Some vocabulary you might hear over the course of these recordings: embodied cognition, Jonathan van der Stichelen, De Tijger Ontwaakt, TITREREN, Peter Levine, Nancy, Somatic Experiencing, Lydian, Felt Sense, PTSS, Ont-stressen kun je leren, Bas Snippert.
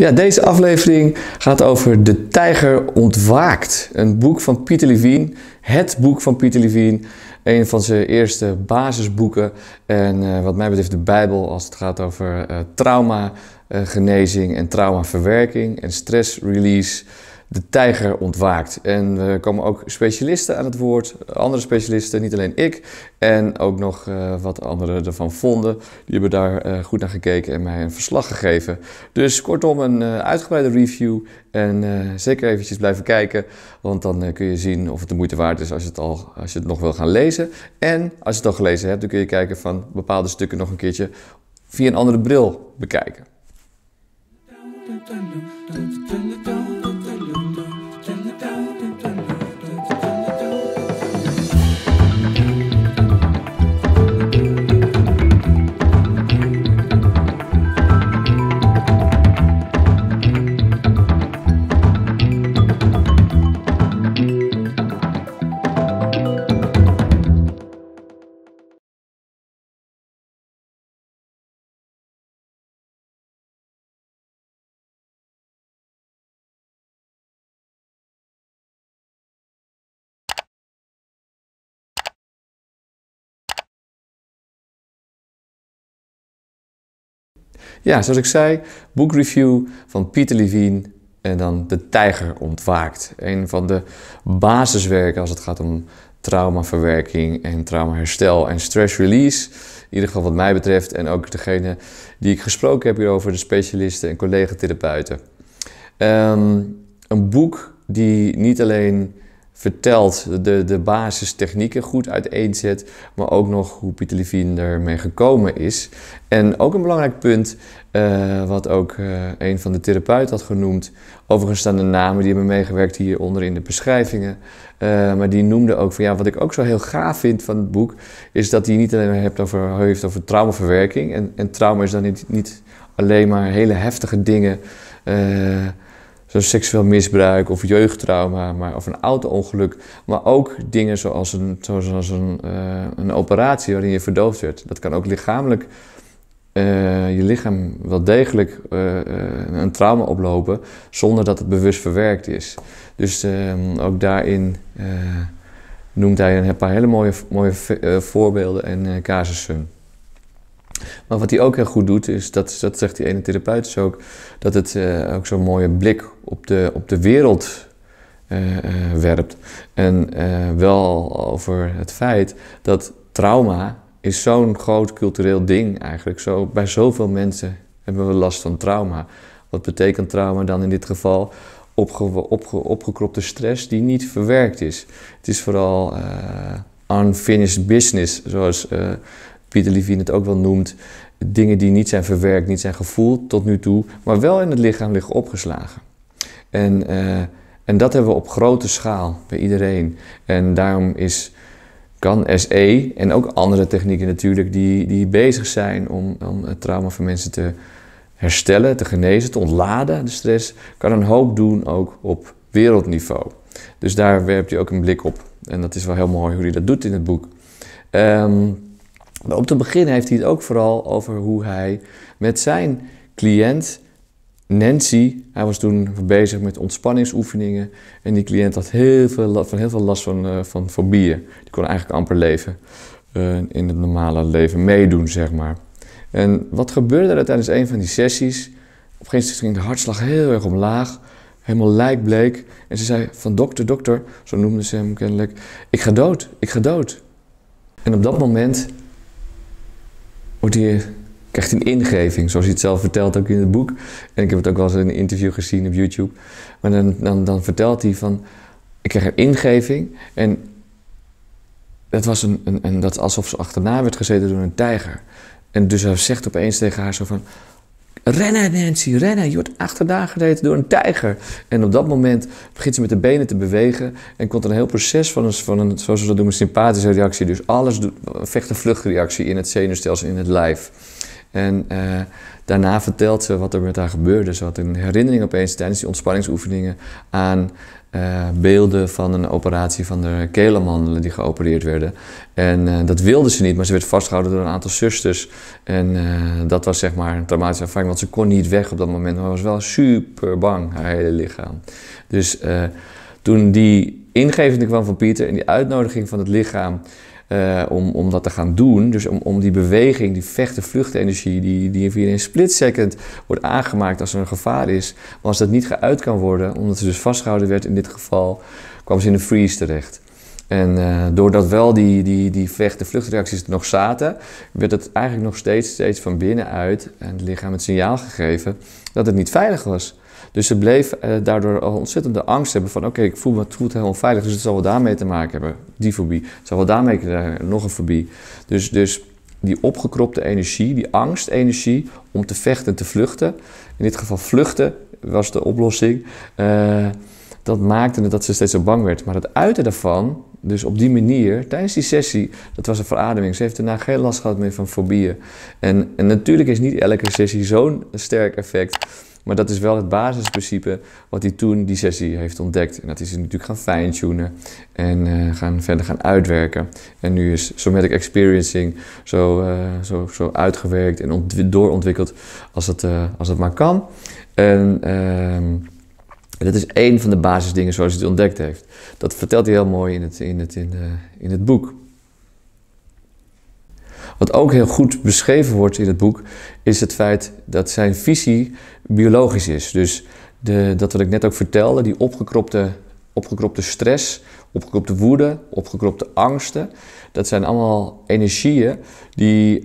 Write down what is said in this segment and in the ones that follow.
Ja, deze aflevering gaat over De Tijger Ontwaakt. Een boek van Peter Levine. Het boek van Peter Levine. Een van zijn eerste basisboeken. En wat mij betreft de Bijbel als het gaat over traumagenezing en traumaverwerking en stressrelease. De Tijger Ontwaakt. En er komen ook specialisten aan het woord. Andere specialisten, niet alleen ik. En ook nog wat anderen ervan vonden. Die hebben daar goed naar gekeken en mij een verslag gegeven. Dus kortom, een uitgebreide review. En zeker eventjes blijven kijken. Want dan kun je zien of het de moeite waard is als je het nog wil gaan lezen. En als je het al gelezen hebt, dan kun je kijken van bepaalde stukken nog een keertje via een andere bril bekijken. Ja, zoals ik zei, boekreview van Peter Levine en dan De Tijger Ontwaakt. Een van de basiswerken als het gaat om traumaverwerking en traumaherstel en stress release. In ieder geval wat mij betreft en ook degene die ik gesproken heb hierover, de specialisten en collega-therapeuten. Een boek die niet alleen vertelt de basistechnieken goed uiteenzet, maar ook nog hoe Peter Levine ermee gekomen is. En ook een belangrijk punt, wat ook een van de therapeuten had genoemd. Overigens staan de namen die hebben meegewerkt hieronder in de beschrijvingen. Maar die noemde ook van ja, wat ik ook zo heel gaaf vind van het boek, is dat hij niet alleen maar heeft over traumaverwerking. En trauma is dan niet alleen maar hele heftige dingen. Zoals seksueel misbruik of jeugdtrauma of een auto-ongeluk. Maar ook dingen zoals een operatie waarin je verdoofd werd. Dat kan ook lichamelijk, je lichaam wel degelijk een trauma oplopen zonder dat het bewust verwerkt is. Dus ook daarin noemt hij een paar hele mooie voorbeelden en casussen. Maar wat hij ook heel goed doet, is dat zegt die ene therapeut dus ook, dat het ook zo'n mooie blik op de wereld werpt. En wel over het feit dat trauma is zo'n groot cultureel ding eigenlijk. Bij zoveel mensen hebben we last van trauma. Wat betekent trauma dan in dit geval? Opgekropte stress die niet verwerkt is. Het is vooral unfinished business, zoals Peter Levine het ook wel noemt, dingen die niet zijn verwerkt, niet zijn gevoeld tot nu toe, maar wel in het lichaam liggen opgeslagen. En dat hebben we op grote schaal bij iedereen. En daarom kan SE en ook andere technieken natuurlijk die bezig zijn om het trauma van mensen te herstellen, te genezen, te ontladen, de stress, kan een hoop doen ook op wereldniveau. Dus daar werpt je ook een blik op. En dat is wel heel mooi hoe hij dat doet in het boek. Maar om te beginnen heeft hij het ook vooral over hoe hij met zijn cliënt Nancy, hij was toen bezig met ontspanningsoefeningen en die cliënt had heel veel last van fobieën. Die kon eigenlijk amper leven, in het normale leven meedoen, zeg maar. En wat gebeurde er tijdens een van die sessies? Op een gegeven moment ging de hartslag heel erg omlaag, helemaal lijkbleek. En ze zei van dokter, zo noemde ze hem kennelijk, ik ga dood. En op dat moment krijgt hij een ingeving, zoals hij het zelf vertelt ook in het boek. En ik heb het ook wel eens in een interview gezien op YouTube. Maar dan vertelt hij van, ik kreeg een ingeving. En dat was dat alsof ze achterna werd gezeten door een tijger. En dus hij zegt opeens tegen haar zo van, rennen Nancy, rennen. Je wordt achterna gereden door een tijger. En op dat moment begint ze met de benen te bewegen. En komt een heel proces van een zoals we dat doen, een sympathische reactie. Dus alles vecht- en vluchtreactie in het zenuwstelsel, in het lijf. En daarna vertelt ze wat er met haar gebeurde. Ze had een herinnering opeens tijdens die ontspanningsoefeningen aan beelden van een operatie van de keelhamhandelen die geopereerd werden. En dat wilde ze niet, maar ze werd vastgehouden door een aantal zusters. En dat was zeg maar een traumatische ervaring, want ze kon niet weg op dat moment. Maar was wel super bang, haar hele lichaam. Dus toen die ingeving kwam van Pieter en die uitnodiging van het lichaam om dat te gaan doen, dus om die beweging, die vechten-vluchtenergie, die via een split second wordt aangemaakt als er een gevaar is, maar als dat niet geuit kan worden, omdat ze dus vastgehouden werd in dit geval, kwam ze in een freeze terecht. En doordat wel die vechten-vluchtreacties nog zaten, werd het eigenlijk nog steeds van binnenuit en het lichaam het signaal gegeven dat het niet veilig was. Dus ze bleef daardoor al ontzettende angst hebben van oké, ik voel me goed, heel onveilig, dus het zal wel daarmee te maken hebben, die fobie. Het zal wel daarmee nog een fobie. Dus die opgekropte energie, die angstenergie om te vechten en te vluchten, in dit geval vluchten was de oplossing, dat maakte dat ze steeds zo bang werd. Maar het uiten daarvan, dus op die manier, tijdens die sessie, dat was een verademing. Ze heeft daarna geen last gehad meer van fobieën. En natuurlijk is niet elke sessie zo'n sterk effect. Maar dat is wel het basisprincipe wat hij toen die sessie heeft ontdekt. En dat is hij natuurlijk gaan fine-tunen en verder gaan uitwerken. En nu is Somatic Experiencing zo uitgewerkt en doorontwikkeld als dat maar kan. En dat is één van de basisdingen zoals hij het ontdekt heeft. Dat vertelt hij heel mooi in het boek. Wat ook heel goed beschreven wordt in het boek, is het feit dat zijn visie biologisch is. Dus dat wat ik net ook vertelde, die opgekropte stress, opgekropte woede, opgekropte angsten, dat zijn allemaal energieën die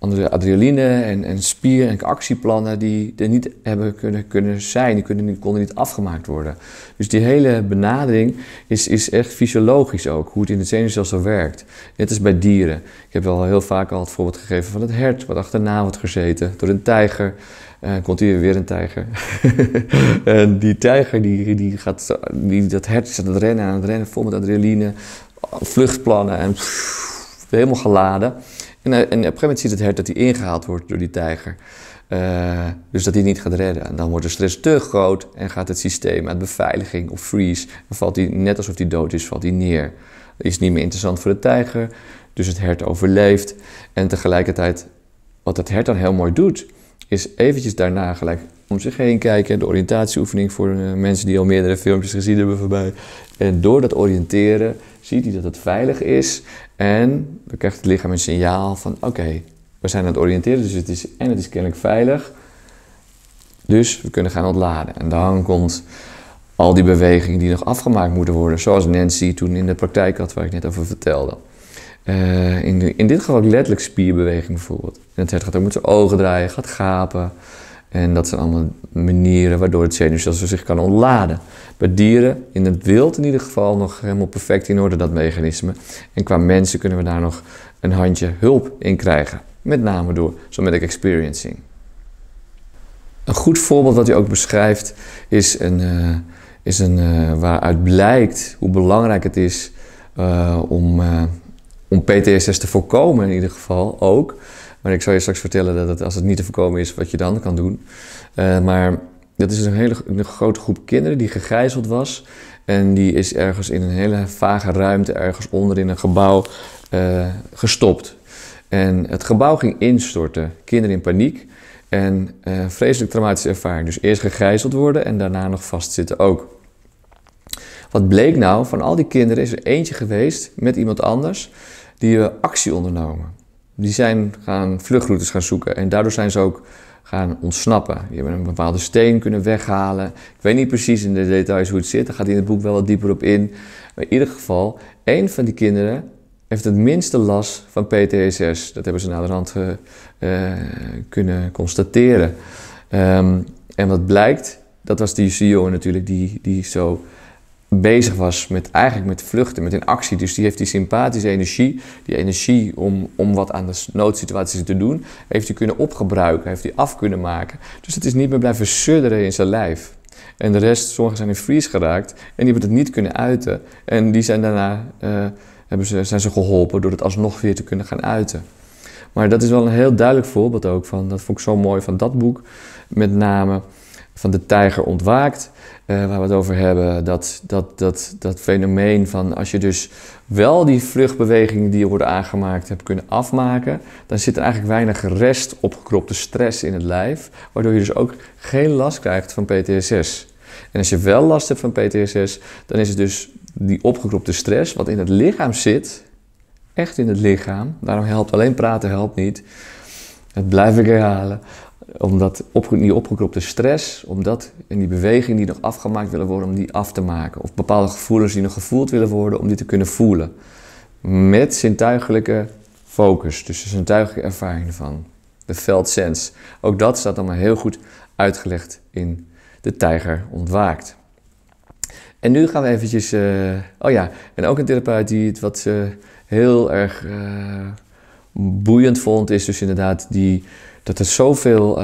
andere adrenaline en spier- en actieplannen die er niet hebben kunnen zijn, konden niet afgemaakt worden. Dus die hele benadering is echt fysiologisch ook, hoe het in het zenuwstelsel werkt. Net als bij dieren. Ik heb wel heel vaak al het voorbeeld gegeven van het hert, wat achterna wordt gezeten door een tijger. Komt hier weer een tijger. En die tijger, dat hert is aan het rennen, vol met adrenaline, vluchtplannen en helemaal geladen. En op een gegeven moment ziet het hert dat hij ingehaald wordt door die tijger. Dus dat hij niet gaat redden. En dan wordt de stress te groot en gaat het systeem uit beveiliging of freeze. Dan valt hij, net alsof hij dood is, valt hij neer. Dat is niet meer interessant voor de tijger. Dus het hert overleeft. En tegelijkertijd, wat het hert dan heel mooi doet, is eventjes daarna gelijk om zich heen kijken. De oriëntatieoefening voor mensen die al meerdere filmpjes gezien hebben voorbij. En door dat oriënteren ziet hij dat het veilig is. En dan krijgt het lichaam een signaal van oké, we zijn aan het oriënteren. Dus het is kennelijk veilig. Dus we kunnen gaan ontladen. En dan komt al die bewegingen die nog afgemaakt moeten worden. Zoals Nancy toen in de praktijk had, waar ik net over vertelde. In dit geval letterlijk spierbeweging bijvoorbeeld. En het hert gaat ook met zijn ogen draaien, gaat gapen. En dat zijn allemaal manieren waardoor het zenuwstelsel zich kan ontladen. Bij dieren, in het wild in ieder geval, nog helemaal perfect in orde, dat mechanisme. En qua mensen kunnen we daar nog een handje hulp in krijgen. Met name door Somatic Experiencing. Een goed voorbeeld wat hij ook beschrijft is waaruit blijkt hoe belangrijk het is om PTSS te voorkomen in ieder geval ook. Maar ik zal je straks vertellen dat als het niet te voorkomen is, wat je dan kan doen. Maar dat is een grote groep kinderen die gegijzeld was. En die is ergens in een hele vage ruimte, ergens onder in een gebouw gestopt. En het gebouw ging instorten. Kinderen in paniek. En vreselijk traumatische ervaring. Dus eerst gegijzeld worden en daarna nog vastzitten ook. Wat bleek nou? Van al die kinderen is er eentje geweest met iemand anders die actie ondernomen. Die zijn gaan vluchtroutes gaan zoeken en daardoor zijn ze ook gaan ontsnappen. Die hebben een bepaalde steen kunnen weghalen. Ik weet niet precies in de details hoe het zit, daar gaat hij in het boek wel wat dieper op in. Maar in ieder geval, één van die kinderen heeft het minste last van PTSS. Dat hebben ze naderhand kunnen constateren. En wat blijkt, dat was die CEO natuurlijk die zo bezig was met vluchten, met in actie. Dus die heeft die sympathische energie, die energie om wat aan de noodsituaties te doen, heeft hij kunnen opgebruiken, heeft hij af kunnen maken. Dus het is niet meer blijven sudderen in zijn lijf. En de rest, sommigen zijn in freeze geraakt en die hebben het niet kunnen uiten. En die zijn daarna zijn ze geholpen door het alsnog weer te kunnen gaan uiten. Maar dat is wel een heel duidelijk voorbeeld ook van, dat vond ik zo mooi van dat boek. Met name van De Tijger Ontwaakt, waar we het over hebben. Dat fenomeen van als je dus wel die vluchtbewegingen die worden aangemaakt hebt kunnen afmaken, dan zit er eigenlijk weinig rest opgekropte stress in het lijf, waardoor je dus ook geen last krijgt van PTSS. En als je wel last hebt van PTSS, dan is het dus die opgekropte stress wat in het lichaam zit, echt in het lichaam. Daarom helpt alleen praten helpt niet. Dat blijf ik herhalen. Omdat die opgekropte stress, en die bewegingen die nog afgemaakt willen worden, om die af te maken. Of bepaalde gevoelens die nog gevoeld willen worden, om die te kunnen voelen. Met zintuigelijke focus, dus de zintuigelijke ervaring van de Felt Sense. Ook dat staat allemaal heel goed uitgelegd in De Tijger Ontwaakt. En nu gaan we eventjes... en ook een therapeut die het wat heel erg boeiend vond, is dus inderdaad dat er zoveel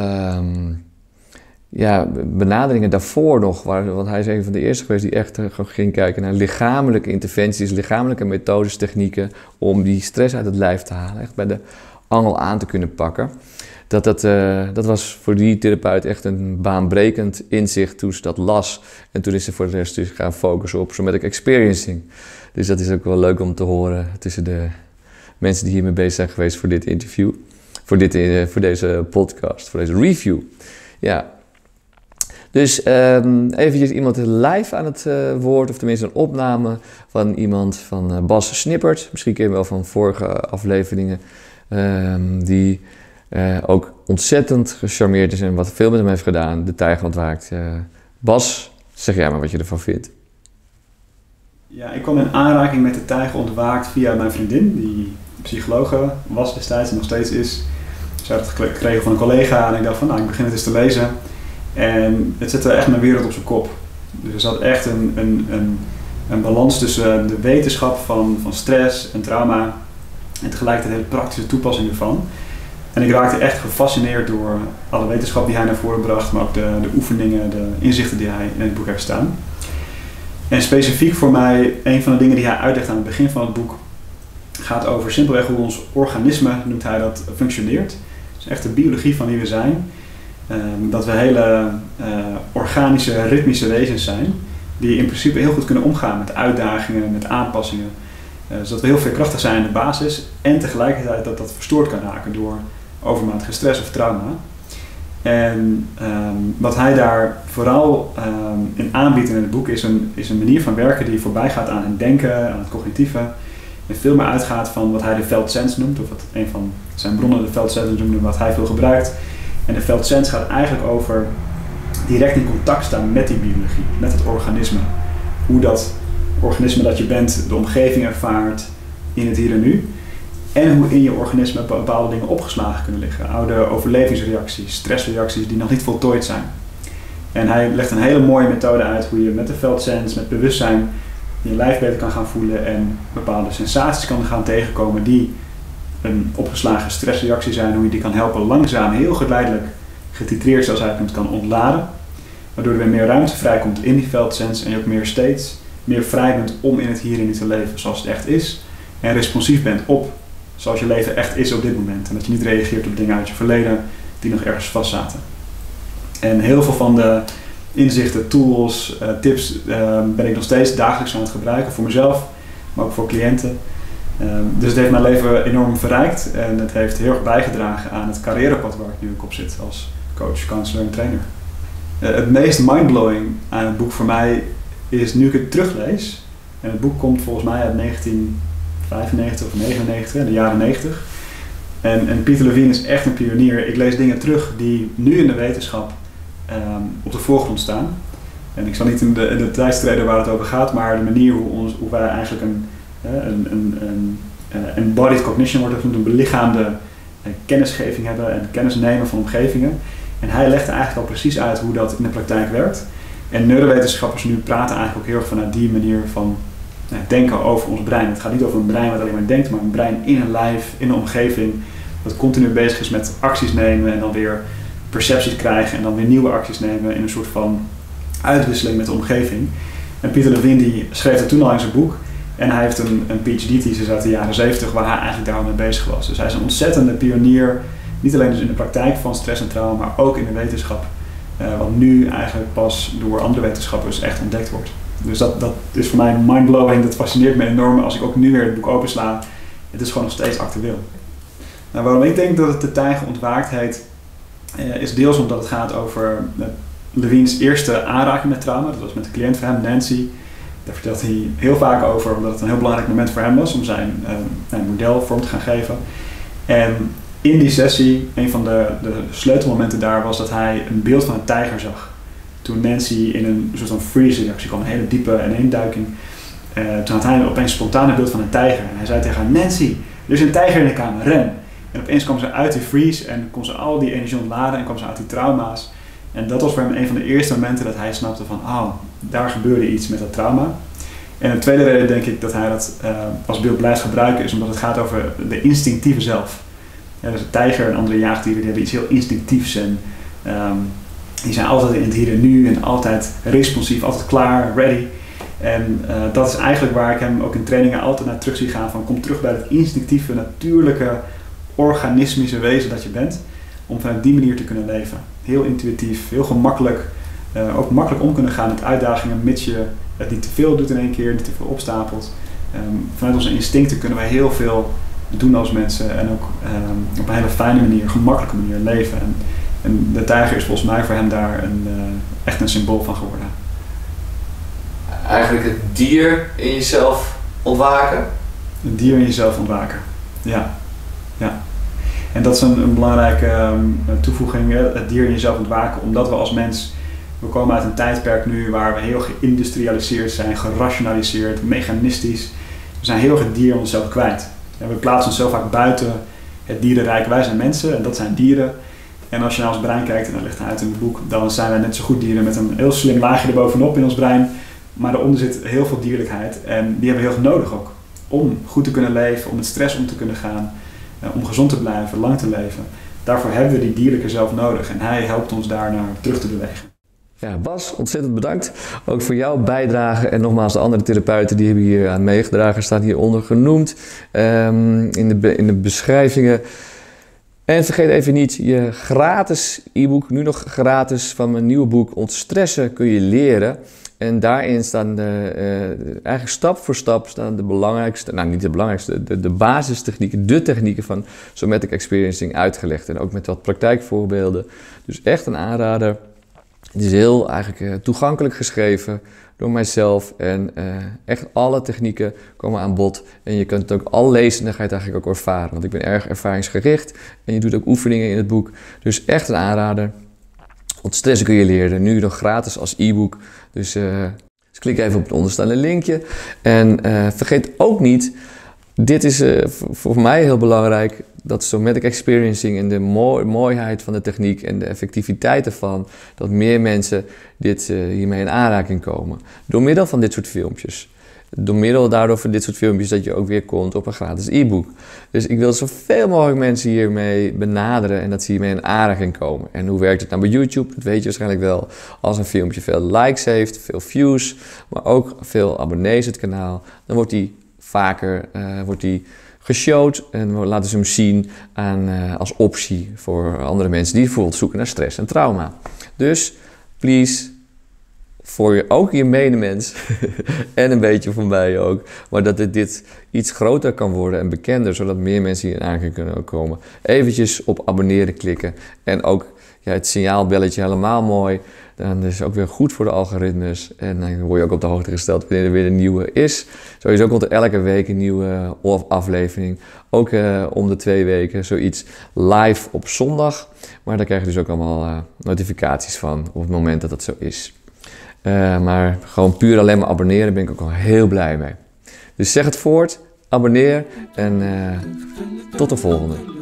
benaderingen daarvoor nog waren. Want hij is een van de eerste geweest die echt ging kijken naar lichamelijke interventies, lichamelijke methodes, technieken om die stress uit het lijf te halen. Echt bij de angel aan te kunnen pakken. Dat was voor die therapeut echt een baanbrekend inzicht toen ze dat las. En toen is ze voor de rest dus gaan focussen op Somatic Experiencing. Dus dat is ook wel leuk om te horen tussen de mensen die hiermee bezig zijn geweest voor dit interview. Voor deze podcast, voor deze review. Ja. Dus eventjes iemand live aan het woord, of tenminste een opname van iemand van Bas Snippert. Misschien ken je wel van vorige afleveringen. Die ook ontzettend gecharmeerd is en wat veel met hem heeft gedaan. De Tijger Ontwaakt. Bas, zeg jij maar wat je ervan vindt. Ja, ik kwam in aanraking met De Tijger Ontwaakt via mijn vriendin, die psychologe was destijds en nog steeds is. Ze had het gekregen van een collega en ik dacht van, nou, ik begin het eens te lezen. En het zette echt mijn wereld op zijn kop. Dus er zat echt een balans tussen de wetenschap van stress en trauma en tegelijkertijd de hele praktische toepassing ervan. En ik raakte echt gefascineerd door alle wetenschap die hij naar voren bracht, maar ook de oefeningen, de inzichten die hij in het boek heeft staan. En specifiek voor mij, een van de dingen die hij uitlegt aan het begin van het boek, gaat over simpelweg hoe ons organisme, noemt hij dat, functioneert. Dus echt de biologie van wie we zijn. Dat we hele organische, ritmische wezens zijn, die in principe heel goed kunnen omgaan met uitdagingen, met aanpassingen. Zodat we heel veerkrachtig zijn in de basis en tegelijkertijd dat verstoord kan raken door overmatige stress of trauma. En wat hij daar vooral in aanbiedt in het boek is een manier van werken die voorbij gaat aan het denken, aan het cognitieve. En veel meer uitgaat van wat hij de Felt Sense noemt, of wat een van zijn bronnen de Felt Sense noemt, wat hij veel gebruikt. En de Felt Sense gaat eigenlijk over direct in contact staan met die biologie, met het organisme. Hoe dat organisme dat je bent de omgeving ervaart in het hier en nu. En hoe in je organisme bepaalde dingen opgeslagen kunnen liggen. Oude overlevingsreacties, stressreacties die nog niet voltooid zijn. En hij legt een hele mooie methode uit hoe je met de Felt Sense, met bewustzijn, je lijf beter kan gaan voelen en bepaalde sensaties kan gaan tegenkomen die een opgeslagen stressreactie zijn. Hoe je die kan helpen langzaam, heel geleidelijk, getitreerd zoals hij het kan ontladen. Waardoor er weer meer ruimte vrijkomt in die Felt Sense en je ook steeds meer vrij bent om in het hier en nu te leven zoals het echt is. En responsief bent op zoals je leven echt is op dit moment. En dat je niet reageert op dingen uit je verleden die nog ergens vast zaten. En heel veel van de inzichten, tools, tips ben ik nog steeds dagelijks aan het gebruiken. Voor mezelf, maar ook voor cliënten. Dus het heeft mijn leven enorm verrijkt. En het heeft heel erg bijgedragen aan het carrièrepad waar ik nu op zit. Als coach, counselor en trainer. Het meest mindblowing aan het boek voor mij is nu ik het teruglees. En het boek komt volgens mij uit 1995 of 99, in de jaren 90. En Peter Levine is echt een pionier. Ik lees dingen terug die nu in de wetenschap op de voorgrond staan. En ik zal niet in de tijd treden waar het over gaat, maar de manier hoe wij eigenlijk een embodied cognition wordt genoemd, een belichaamde kennisgeving hebben en kennis nemen van omgevingen. En hij legt eigenlijk al precies uit hoe dat in de praktijk werkt. En neurowetenschappers nu praten eigenlijk ook heel erg vanuit die manier van denken over ons brein. Het gaat niet over een brein wat alleen maar denkt, maar een brein in een lijf, in een omgeving, dat continu bezig is met acties nemen en dan weer percepties krijgen en dan weer nieuwe acties nemen in een soort van uitwisseling met de omgeving. En Peter Levine die schreef dat toen al in zijn boek. En hij heeft een PhD-thesis uit de jaren 70 waar hij eigenlijk daarom mee bezig was. Dus hij is een ontzettende pionier, niet alleen dus in de praktijk van stress en trauma, maar ook in de wetenschap. Wat nu eigenlijk pas door andere wetenschappers echt ontdekt wordt. Dus dat is voor mij mindblowing, dat fascineert me enorm. Als ik ook nu weer het boek opensla, het is gewoon nog steeds actueel. Nou, waarom ik denk dat het De Tijger Ontwaakt heet, is deels omdat het gaat over Levine's eerste aanraking met trauma. Dat was met de cliënt van hem, Nancy. Daar vertelt hij heel vaak over, omdat het een heel belangrijk moment voor hem was om zijn model vorm te gaan geven. En in die sessie, een van de sleutelmomenten daar was dat hij een beeld van een tijger zag. Toen Nancy in een soort van freeze-reactie kwam, een hele diepe ineenduiking. Toen had hij opeens spontaan een beeld van een tijger. En hij zei tegen haar, Nancy, er is een tijger in de kamer, ren! En opeens kwam ze uit die freeze en kon ze al die energie ontladen en kwam ze uit die trauma's. En dat was voor hem een van de eerste momenten dat hij snapte van, oh, daar gebeurde iets met dat trauma. En de tweede reden denk ik dat hij dat als beeld blijft gebruiken is omdat het gaat over de instinctieve zelf. Ja, dus een tijger en andere jaagdieren die hebben iets heel instinctiefs en die zijn altijd in het hier en nu en altijd responsief, altijd klaar, ready. En dat is eigenlijk waar ik hem ook in trainingen altijd naar terug zie gaan van kom terug bij het instinctieve, natuurlijke, organismische wezen dat je bent. Om vanuit die manier te kunnen leven. Heel intuïtief, heel gemakkelijk. Ook makkelijk om kunnen gaan met uitdagingen, mits je het niet te veel doet in één keer, niet te veel opstapelt. Vanuit onze instincten kunnen wij heel veel doen als mensen en ook op een hele fijne manier, gemakkelijke manier leven. En de tijger is volgens mij voor hem daar echt een symbool van geworden. Eigenlijk het dier in jezelf ontwaken? Het dier in jezelf ontwaken, ja. Ja. En dat is een belangrijke toevoeging, het dier in jezelf ontwaken, omdat we als mens, we komen uit een tijdperk nu waar we heel geïndustrialiseerd zijn, gerationaliseerd, mechanistisch. We zijn heel erg het dier onszelf kwijt. En we plaatsen onszelf vaak buiten het dierenrijk. Wij zijn mensen en dat zijn dieren. En als je naar ons brein kijkt, en dat ligt uit in het boek, dan zijn wij net zo goed dieren met een heel slim laagje erbovenop in ons brein. Maar daaronder zit heel veel dierlijkheid en die hebben we heel erg nodig ook. Om goed te kunnen leven, om met stress om te kunnen gaan. Om gezond te blijven, lang te leven. Daarvoor hebben we die dierlijke zelf nodig. En hij helpt ons daar naar terug te bewegen. Ja, Bas, ontzettend bedankt. Ook voor jouw bijdrage. En nogmaals, de andere therapeuten die hebben hier aan meegedragen. Staat hieronder genoemd in de beschrijvingen. En vergeet even niet je gratis e-book. Nu nog gratis van mijn nieuwe boek. Ontstressen kun je leren. En daarin staan eigenlijk stap voor stap staan de belangrijkste, nou niet de belangrijkste, de basistechnieken, de technieken van Somatic Experiencing uitgelegd. En ook met wat praktijkvoorbeelden. Dus echt een aanrader. Het is heel eigenlijk toegankelijk geschreven door mijzelf. En echt alle technieken komen aan bod. En je kunt het ook al lezen en dan ga je het eigenlijk ook ervaren. Want ik ben erg ervaringsgericht en je doet ook oefeningen in het boek. Dus echt een aanrader. Ontstressen kun je leren. Nu nog gratis als e-book. Dus klik even op het onderstaande linkje. En vergeet ook niet, dit is voor mij heel belangrijk, dat Somatic Experiencing en de mooiheid van de techniek en de effectiviteit ervan, dat meer mensen hiermee in aanraking komen. Door middel van dit soort filmpjes. Door middel daardoor van dit soort filmpjes dat je ook weer komt op een gratis e-book. Dus ik wil zoveel mogelijk mensen hiermee benaderen en dat ze hiermee in aanraking komen. En hoe werkt het nou bij YouTube? Dat weet je waarschijnlijk wel. Als een filmpje veel likes heeft, veel views, maar ook veel abonnees het kanaal, dan wordt die vaker geshowd en laten ze hem zien als optie voor andere mensen die bijvoorbeeld zoeken naar stress en trauma. Dus, please, ook je medemens en een beetje voor mij ook, maar dat dit iets groter kan worden en bekender, zodat meer mensen hier aan kunnen komen. Eventjes op abonneren klikken en ook ja, het signaalbelletje helemaal mooi. Dan is het ook weer goed voor de algoritmes en dan word je ook op de hoogte gesteld wanneer er weer een nieuwe is. Sowieso komt er elke week een nieuwe aflevering, ook om de 2 weken zoiets live op zondag. Maar daar krijg je dus ook allemaal notificaties van op het moment dat dat zo is. Maar gewoon puur alleen maar abonneren, daar ben ik ook al heel blij mee. Dus zeg het voort, abonneer en tot de volgende.